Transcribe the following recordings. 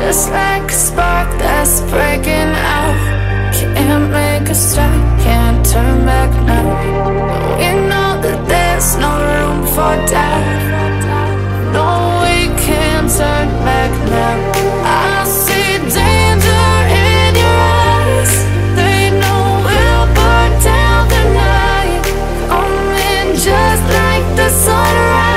just like a spark that's breaking out. Can't make a stop, can't turn back now. We know that there's no room for doubt. No, we can't turn back now. I see danger in your eyes. They know we'll burn down the night, coming just like the sunrise.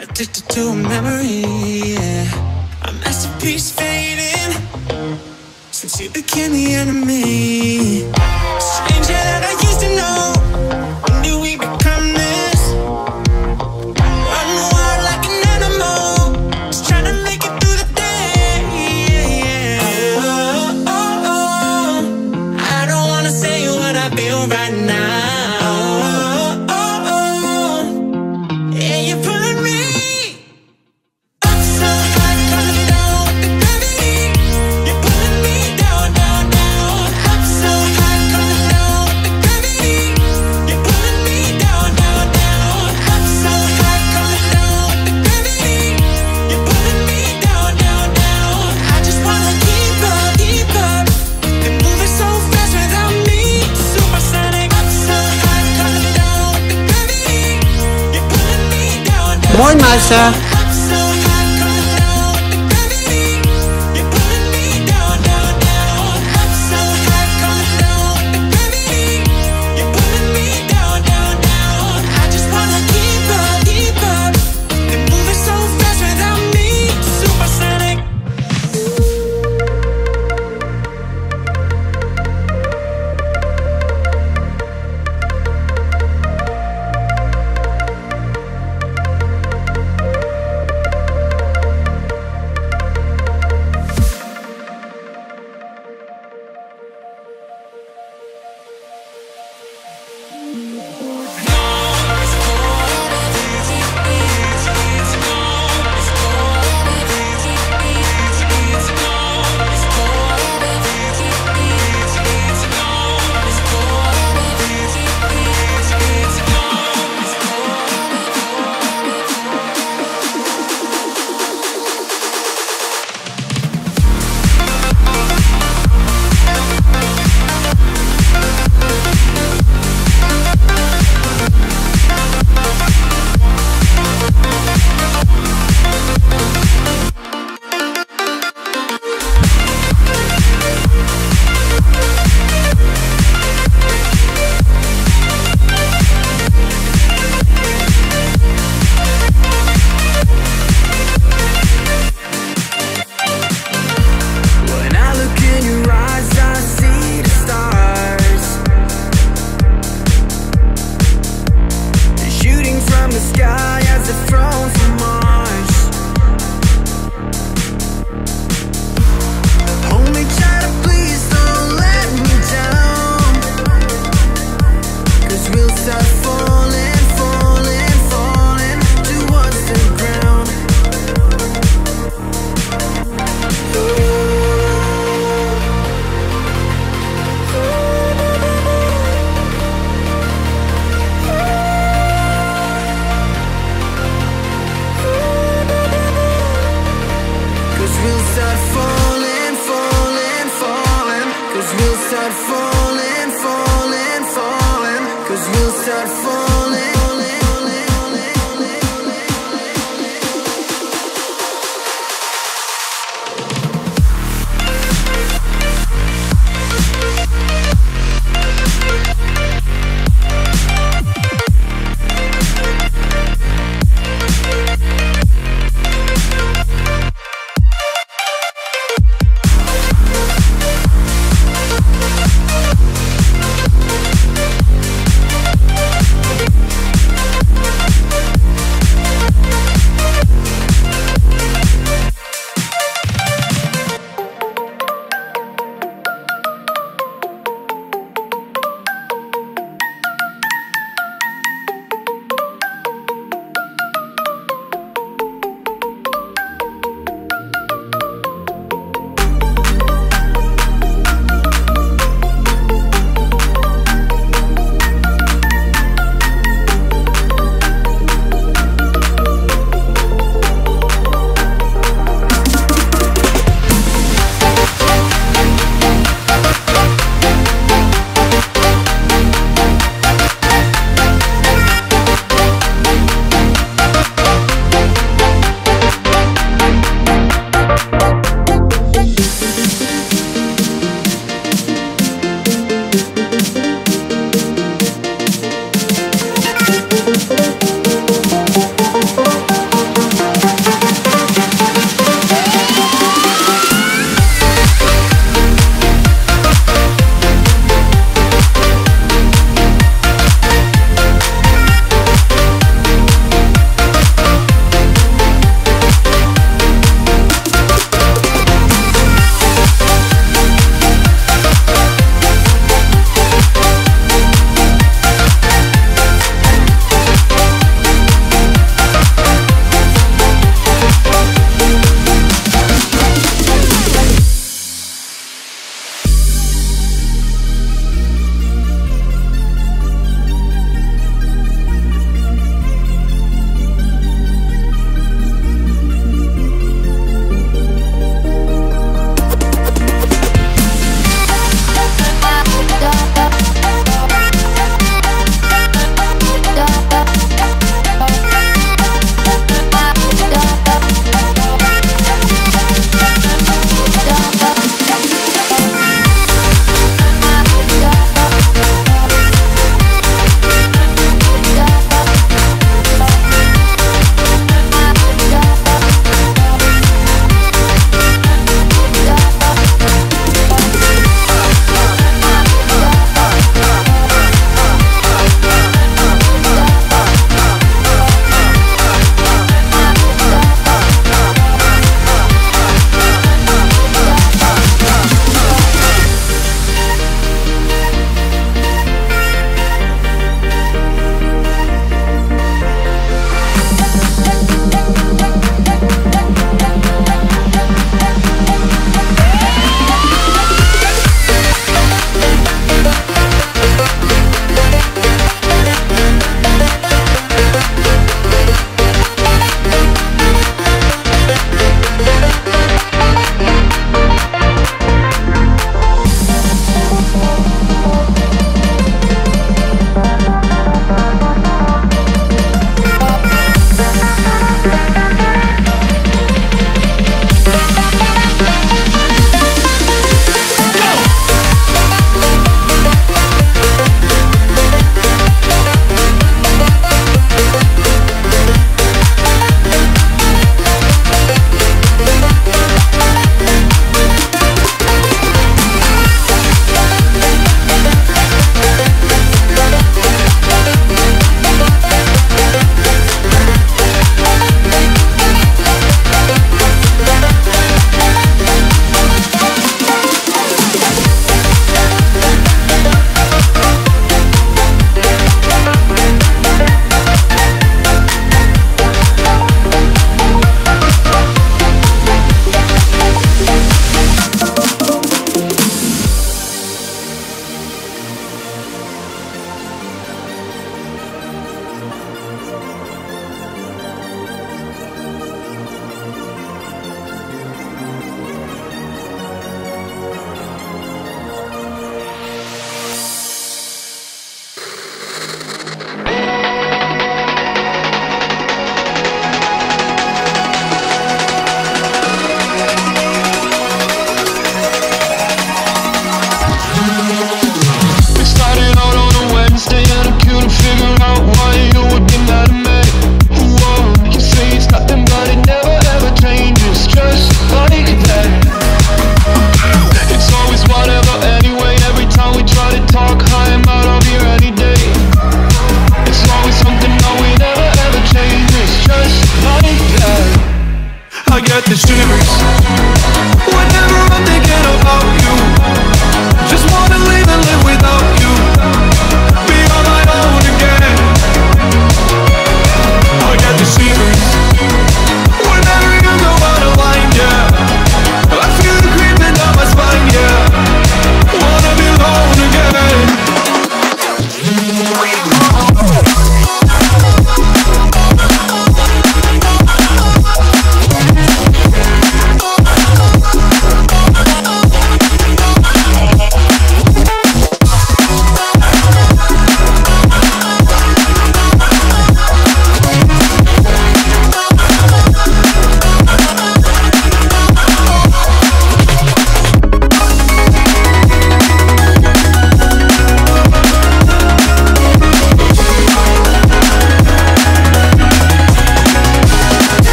Addicted to a memory, yeah. A masterpiece fading since you became the enemy. Stranger that I used to know, when do we become this? Run wild like an animal, just trying to make it through the day, yeah. Oh, oh, oh, oh. I don't wanna say what I feel right now. Moin, Meister!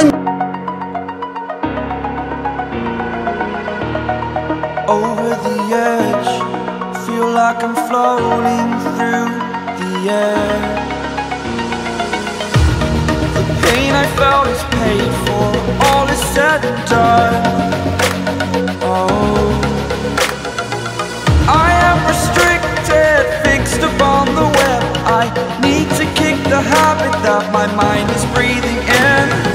One. Over the edge, feel like I'm floating through the air. The pain I felt is paid for, all is said and done. Oh, I am restricted, fixed upon the web. I need to kick the habit that my mind is breathing in.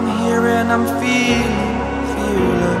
I'm here and I'm feeling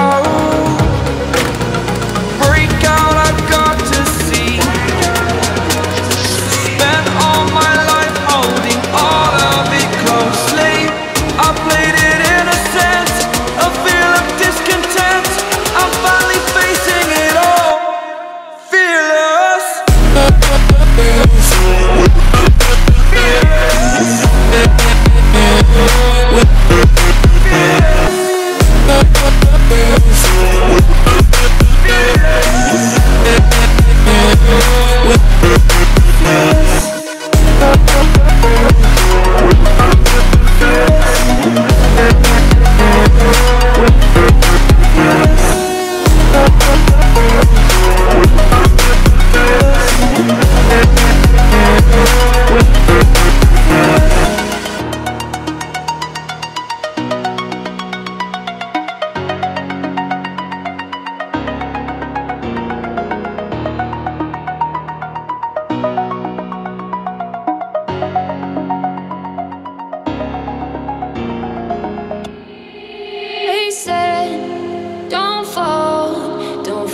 Oh,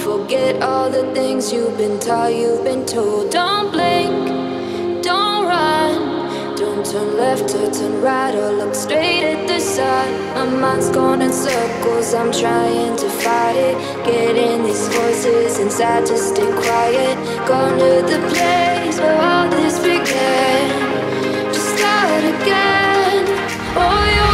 forget all the things you've been taught, you've been told. Don't blink, don't run, don't turn left or turn right or look straight at the sun. My mind's going in circles, I'm trying to fight it, getting these voices inside to stay quiet. Gone to the place where all this began, just start again. Oh,